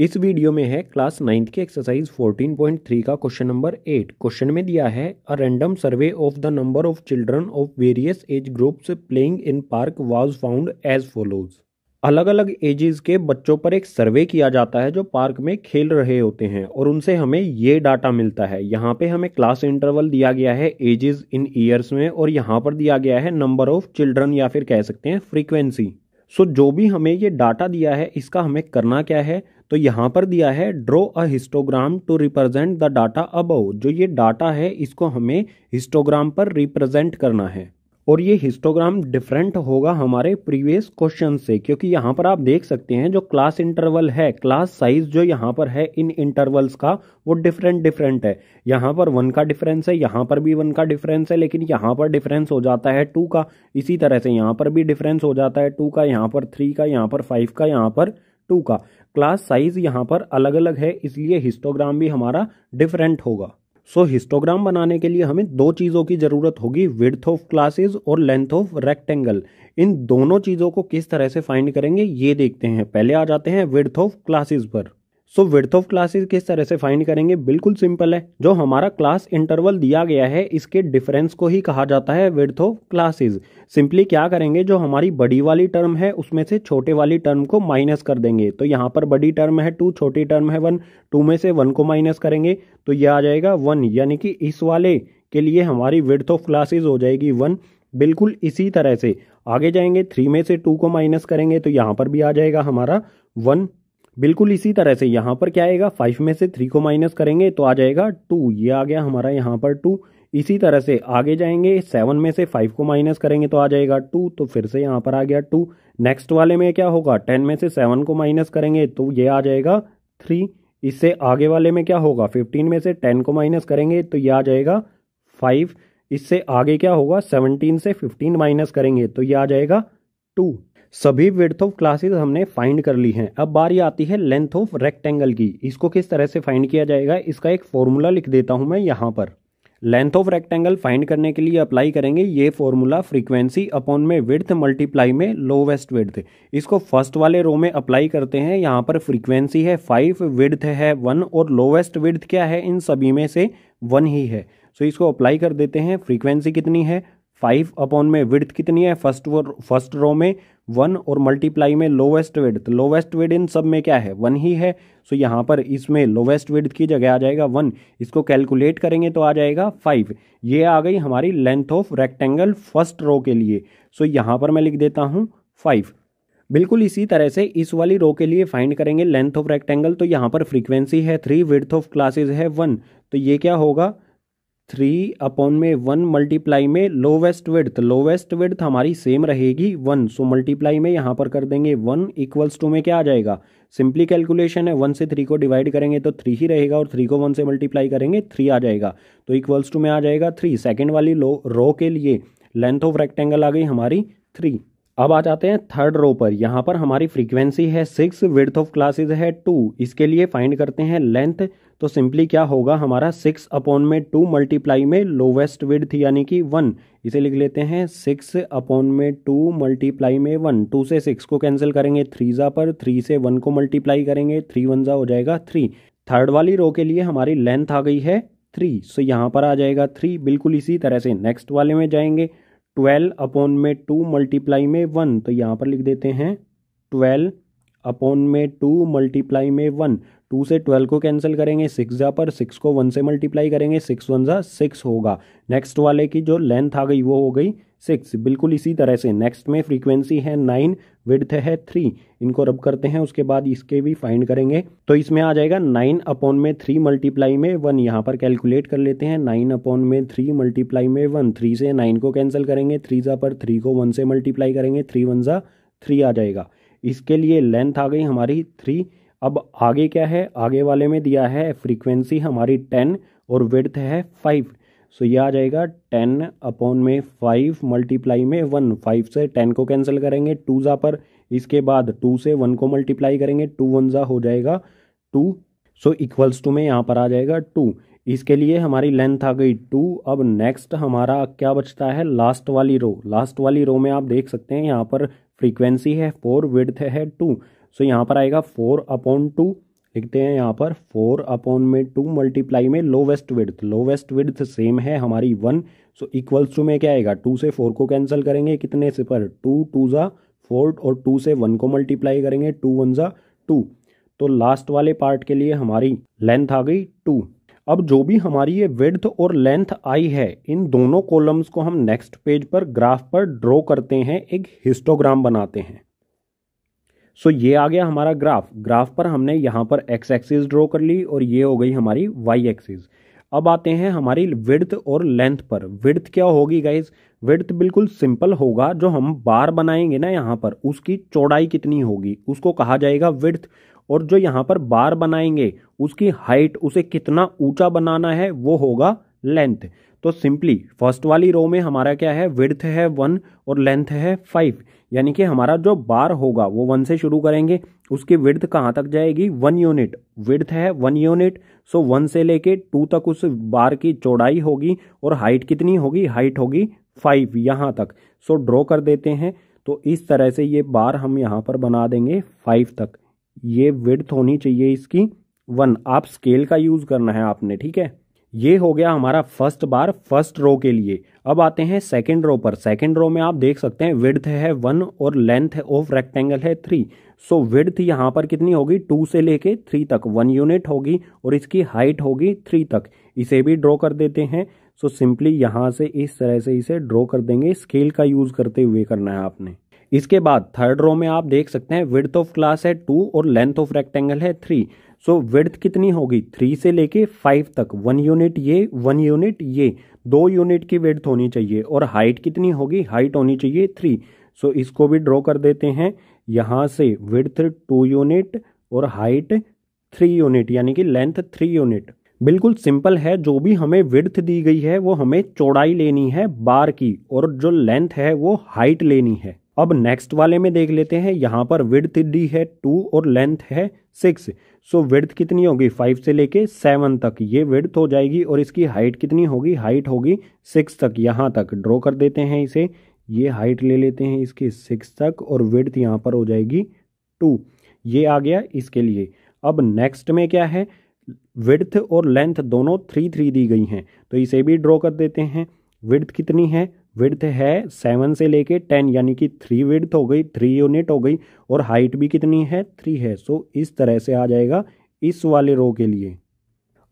इस वीडियो में है क्लास 9th के एक्सरसाइज 14.3 का क्वेश्चन नंबर 8। क्वेश्चन में दिया है a random survey of the number of children of various age groups playing in park was found as follows. अलग अलग एजेस के बच्चों पर एक सर्वे किया जाता है जो पार्क में खेल रहे होते हैं और उनसे हमें ये डाटा मिलता है। यहाँ पे हमें क्लास इंटरवल दिया गया है एजेस इन ईयर्स में और यहाँ पर दिया गया है नंबर ऑफ चिल्ड्रन या फिर कह सकते हैं फ्रीक्वेंसी। सो जो भी हमें ये डाटा दिया है इसका हमें करना क्या है, तो यहाँ पर दिया है draw a histogram to represent the data above. जो ये डाटा है इसको हमें हिस्टोग्राम पर रिप्रेजेंट करना है और ये हिस्टोग्राम डिफरेंट होगा हमारे प्रीवियस क्वेश्चन से, क्योंकि यहाँ पर आप देख सकते हैं जो क्लास इंटरवल है क्लास साइज जो यहाँ पर है इन इंटरवल्स का वो डिफरेंट है। यहाँ पर 1 का डिफरेंस है, यहाँ पर भी 1 का डिफरेंस है, लेकिन यहाँ पर डिफरेंस हो जाता है 2 का। इसी तरह से यहाँ पर भी डिफरेंस हो जाता है 2 का, यहाँ पर 3 का, यहाँ पर 5 का, यहाँ पर 2 का। क्लास साइज यहाँ पर अलग अलग है इसलिए हिस्टोग्राम भी हमारा डिफरेंट होगा। सो हिस्टोग्राम बनाने के लिए हमें दो चीज़ों की ज़रूरत होगी, विड्थ ऑफ क्लासेस और लेंथ ऑफ रेक्टेंगल। इन दोनों चीज़ों को किस तरह से फाइंड करेंगे ये देखते हैं। पहले आ जाते हैं विड्थ ऑफ क्लासेस पर। सो विड्थ ऑफ क्लासेस किस तरह से फाइंड करेंगे, बिल्कुल सिंपल है। जो हमारा क्लास इंटरवल दिया गया है इसके डिफरेंस को ही कहा जाता है विड्थ ऑफ क्लासेस। सिंपली क्या करेंगे, जो हमारी बड़ी वाली टर्म है उसमें से छोटे वाली टर्म को माइनस कर देंगे। तो यहाँ पर बड़ी टर्म है 2, छोटी टर्म है 1, 2 में से 1 को माइनस करेंगे तो यह आ जाएगा 1, यानी कि इस वाले के लिए हमारी विड्थ ऑफ क्लासेस हो जाएगी 1। बिल्कुल इसी तरह से आगे जाएंगे 3 में से 2 को माइनस करेंगे तो यहाँ पर भी आ जाएगा हमारा 1। बिल्कुल इसी तरह से यहाँ पर क्या आएगा, 5 में से 3 को माइनस करेंगे तो आ जाएगा 2, ये आ गया हमारा यहाँ पर 2। इसी तरह से आगे जाएंगे 7 में से 5 को माइनस करेंगे तो आ जाएगा 2, तो फिर से यहाँ पर आ गया 2। नेक्स्ट वाले में क्या होगा, 10 में से 7 को माइनस करेंगे तो ये आ जाएगा 3। इससे आगे वाले में क्या होगा, 15 में से 10 को माइनस करेंगे तो ये आ जाएगा 5। इससे आगे क्या होगा, 17 से 15 माइनस करेंगे तो ये आ जाएगा 2। सभी विड्थ ऑफ क्लासेस हमने फाइंड कर ली हैं। अब बारी आती है लेंथ ऑफ रेक्टेंगल की। इसको किस तरह से फाइंड किया जाएगा इसका एक फॉर्मूला लिख देता हूं मैं यहाँ पर। लेंथ ऑफ रेक्टेंगल फाइंड करने के लिए अप्लाई करेंगे ये फॉर्मूला, फ्रीक्वेंसी अपॉन में विड्थ मल्टीप्लाई में लोवेस्ट विड्थ। इसको फर्स्ट वाले रो में अप्लाई करते हैं। यहाँ पर फ्रीक्वेंसी है 5, विड्थ है 1 और लोवेस्ट विड्थ क्या है, इन सभी में से 1 ही है। सो इसको अप्लाई कर देते हैं। फ्रीक्वेंसी कितनी है 5 अपॉन में विड्थ कितनी है फर्स्ट रो में 1 और मल्टीप्लाई में लोवेस्ट विड्थ। लोवेस्ट विड्थ इन सब में क्या है 1 ही है। सो यहाँ पर इसमें लोवेस्ट विड्थ की जगह आ जाएगा 1। इसको कैलकुलेट करेंगे तो आ जाएगा 5। ये आ गई हमारी length of rectangle first row के लिए। सो यहाँ पर मैं लिख देता हूँ 5। बिल्कुल इसी तरह से इस वाली रो के लिए फाइंड करेंगे लेंथ ऑफ रेक्टेंगल। तो यहाँ पर फ्रीक्वेंसी है 3, विड्थ ऑफ क्लासेज है 1, तो ये क्या होगा 3 अपॉन में 1 मल्टीप्लाई में लोवेस्ट विड्थ। लोवेस्ट विड्थ हमारी सेम रहेगी 1, सो मल्टीप्लाई में यहाँ पर कर देंगे 1 इक्वल्स टू में क्या आ जाएगा, सिंपली कैलकुलेशन है 1 से 3 को डिवाइड करेंगे तो 3 ही रहेगा और 3 को 1 से मल्टीप्लाई करेंगे 3 आ जाएगा, तो इक्वल्स टू में आ जाएगा 3। सेकेंड वाली रो के लिए लेंथ ऑफ रेक्टेंगल आ गई हमारी 3। अब आ जाते हैं थर्ड रो पर। यहाँ पर हमारी फ्रीक्वेंसी है 6, विड्थ ऑफ क्लासेज है 2। इसके लिए फाइंड करते हैं लेंथ। तो सिंपली क्या होगा हमारा 6 अपॉन में 2 मल्टीप्लाई में लोवेस्ट विड्थ यानी कि 1। इसे लिख लेते हैं 6 अपॉन में 2 मल्टीप्लाई में 1। 2 से 6 को कैंसिल करेंगे 3 जा पर, 3 से 1 को मल्टीप्लाई करेंगे 3 1 जा हो जाएगा 3। थर्ड वाली रो के लिए हमारी लेंथ आ गई है 3, सो यहाँ पर आ जाएगा 3। बिल्कुल इसी तरह से नेक्स्ट वाले में जाएंगे 12 अपॉन में 2 मल्टीप्लाई में 1, तो यहाँ पर लिख देते हैं 12 अपॉन में 2 मल्टीप्लाई में 1। 2 से 12 को कैंसिल करेंगे 6 जा पर, 6 को 1 से मल्टीप्लाई करेंगे 6 1 जा 6 होगा। नेक्स्ट वाले की जो लेंथ आ गई वो हो गई 6। बिल्कुल इसी तरह से नेक्स्ट में फ्रीक्वेंसी है 9, विड्थ है 3। इनको रब करते हैं उसके बाद इसके भी फाइंड करेंगे तो इसमें आ जाएगा 9 अपॉन में 3 मल्टीप्लाई में 1। यहाँ पर कैलकुलेट कर लेते हैं 9 अपॉन में 3 मल्टीप्लाई में 1। 3 से 9 को कैंसिल करेंगे 3 जा पर, 3 को 1 से मल्टीप्लाई करेंगे 3 1 जा 3 आ जाएगा। इसके लिए लेंथ आ गई हमारी 3। अब आगे क्या है, आगे वाले में दिया है फ्रीक्वेंसी हमारी 10 और विड्थ है 5, सो ये आ जाएगा 10 अपॉन में 5 मल्टीप्लाई में 1। 5 से 10 को कैंसिल करेंगे 2 जा पर, इसके बाद 2 से 1 को मल्टीप्लाई करेंगे 2 1 जा हो जाएगा 2, सो इक्वल्स टू में यहाँ पर आ जाएगा 2। इसके लिए हमारी लेंथ आ गई 2। अब नेक्स्ट हमारा क्या बचता है, लास्ट वाली रो। लास्ट वाली रो में आप देख सकते हैं यहाँ पर फ्रीक्वेंसी है 4, विड्थ है 2, सो यहाँ पर आएगा 4 अपॉन 2। लिखते हैं यहाँ पर 4/2 मल्टीप्लाई में लोवेस्ट विड्थ सेम है हमारी 1, सो इक्वल्स टू में क्या आएगा 2 से 4 को कैंसिल करेंगे, कितने से पर 2 2 ज़ा 4 और 2 से 1 को मल्टीप्लाई करेंगे 2 1 ज़ा 2, तो लास्ट वाले पार्ट के लिए हमारी लेंथ आ गई 2। अब जो भी हमारी ये विड्थ और लेंथ आई है इन दोनों कॉलम्स को हम नेक्स्ट पेज पर ग्राफ पर ड्रॉ करते हैं, एक हिस्टोग्राम बनाते हैं। सो ये आ गया हमारा ग्राफ पर हमने यहाँ पर एक्स एक्सिस ड्रॉ कर ली और ये हो गई हमारी वाई एक्सिस। अब आते हैं हमारी विड्थ और लेंथ पर। विड्थ क्या होगी गाइज, विड्थ बिल्कुल सिंपल होगा, जो हम बार बनाएंगे ना यहाँ पर उसकी चौड़ाई कितनी होगी उसको कहा जाएगा विड्थ, और जो यहाँ पर बार बनाएंगे उसकी हाइट उसे कितना ऊंचा बनाना है वो होगा लेंथ। तो सिंपली फर्स्ट वाली रो में हमारा क्या है, विड्थ है 1 और लेंथ है 5, यानी कि हमारा जो बार होगा वो 1 से शुरू करेंगे, उसकी विड्थ कहाँ तक जाएगी 1 यूनिट, विड्थ है 1 यूनिट, सो 1 से लेके 2 तक उस बार की चौड़ाई होगी और हाइट कितनी होगी, हाइट होगी 5 यहाँ तक। सो ड्रॉ कर देते हैं, तो इस तरह से ये बार हम यहाँ पर बना देंगे 5 तक, ये विड्थ होनी चाहिए इसकी 1, आप स्केल का यूज़ करना है आपने, ठीक है। ये हो गया हमारा फर्स्ट बार फर्स्ट रो के लिए। अब आते हैं सेकंड रो पर। सेकंड रो में आप देख सकते हैं विड्थ है 1 और लेंथ ऑफ रेक्टेंगल है 3, सो विड्थ यहाँ पर कितनी होगी 2 से लेके 3 तक 1 यूनिट होगी और इसकी हाइट होगी 3 तक, इसे भी ड्रॉ कर देते हैं। सो सिंपली यहाँ से इस तरह से इसे ड्रॉ कर देंगे, स्केल का यूज़ करते हुए करना है आपने। इसके बाद थर्ड रो में आप देख सकते हैं विड्थ ऑफ क्लास है 2 और लेंथ ऑफ रेक्टेंगल है 3, सो विड्थ कितनी होगी 3 से लेके 5 तक 1 यूनिट ये 1 यूनिट ये 2 यूनिट की विड्थ होनी चाहिए और हाइट कितनी होगी, हाइट होनी चाहिए 3, सो इसको भी ड्रॉ कर देते हैं। यहाँ से विड्थ 2 यूनिट और हाइट 3 यूनिट यानी कि लेंथ 3 यूनिट। बिल्कुल सिंपल है, जो भी हमें विड्थ दी गई है वो हमें चौड़ाई लेनी है बार की और जो लेंथ है वो हाइट लेनी है। अब नेक्स्ट वाले में देख लेते हैं, यहाँ पर विड्थ दी है 2 और लेंथ है 6, सो विड्थ कितनी होगी 5 से लेके 7 तक ये विड्थ हो जाएगी और इसकी हाइट कितनी होगी, हाइट होगी 6 तक यहाँ तक। ड्रॉ कर देते हैं इसे, ये हाइट ले लेते हैं इसकी 6 तक और विड्थ यहाँ पर हो जाएगी 2, ये आ गया इसके लिए। अब नेक्स्ट में क्या है, विड्थ और लेंथ दोनों 3 3 दी गई हैं, तो इसे भी ड्रॉ कर देते हैं। विड्थ कितनी है, विड्थ है 7 से लेके 10 यानी कि 3 विड्थ हो गई, 3 यूनिट हो गई और हाइट भी कितनी है 3 है, सो इस तरह से आ जाएगा इस वाले रो के लिए।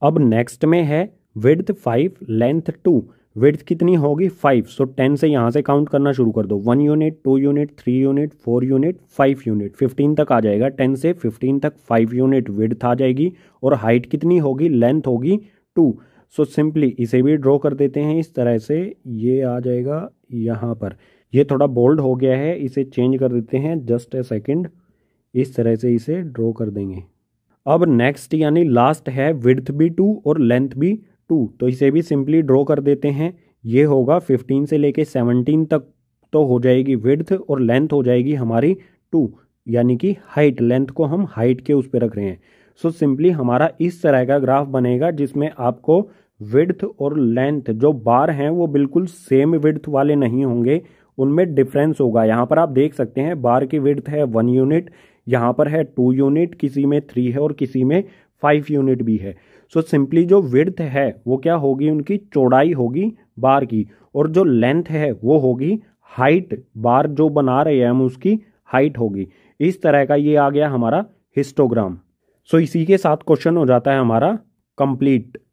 अब नेक्स्ट में है विड्थ 5 लेंथ 2, विड्थ कितनी होगी 5, सो 10 से यहाँ से काउंट करना शुरू कर दो 1 unit 2 unit 3 unit 4 unit 5 unit 15 तक आ जाएगा, 10 से 15 तक 5 यूनिट विड्थ आ जाएगी और हाइट कितनी होगी, लेंथ होगी 2। सो सिंपली इसे भी ड्रॉ कर देते हैं इस तरह से, ये आ जाएगा यहाँ पर। ये थोड़ा बोल्ड हो गया है, इसे चेंज कर देते हैं जस्ट ए सेकंड, इस तरह से इसे ड्रॉ कर देंगे। अब नेक्स्ट यानी लास्ट है विड्थ भी 2 और लेंथ भी 2, तो इसे भी सिंपली ड्रॉ कर देते हैं। ये होगा 15 से लेके 17 तक तो हो जाएगी विड्थ और लेंथ हो जाएगी हमारी 2 यानी कि हाइट, लेंथ को हम हाइट के उस पर रख रहे हैं। सो सिंपली हमारा इस तरह का ग्राफ बनेगा जिसमें आपको विड्थ और लेंथ जो बार हैं वो बिल्कुल सेम विड्थ वाले नहीं होंगे, उनमें डिफरेंस होगा। यहाँ पर आप देख सकते हैं बार की विड्थ है 1 यूनिट, यहाँ पर है 2 यूनिट, किसी में 3 है और किसी में 5 यूनिट भी है। सो सिंपली जो विड्थ है वो क्या होगी, उनकी चौड़ाई होगी बार की और जो लेंथ है वो होगी हाइट, बार जो बना रहे हैं हम उसकी हाइट होगी। इस तरह का ये आ गया हमारा हिस्टोग्राम। सो इसी के साथ क्वेश्चन हो जाता है हमारा कंप्लीट।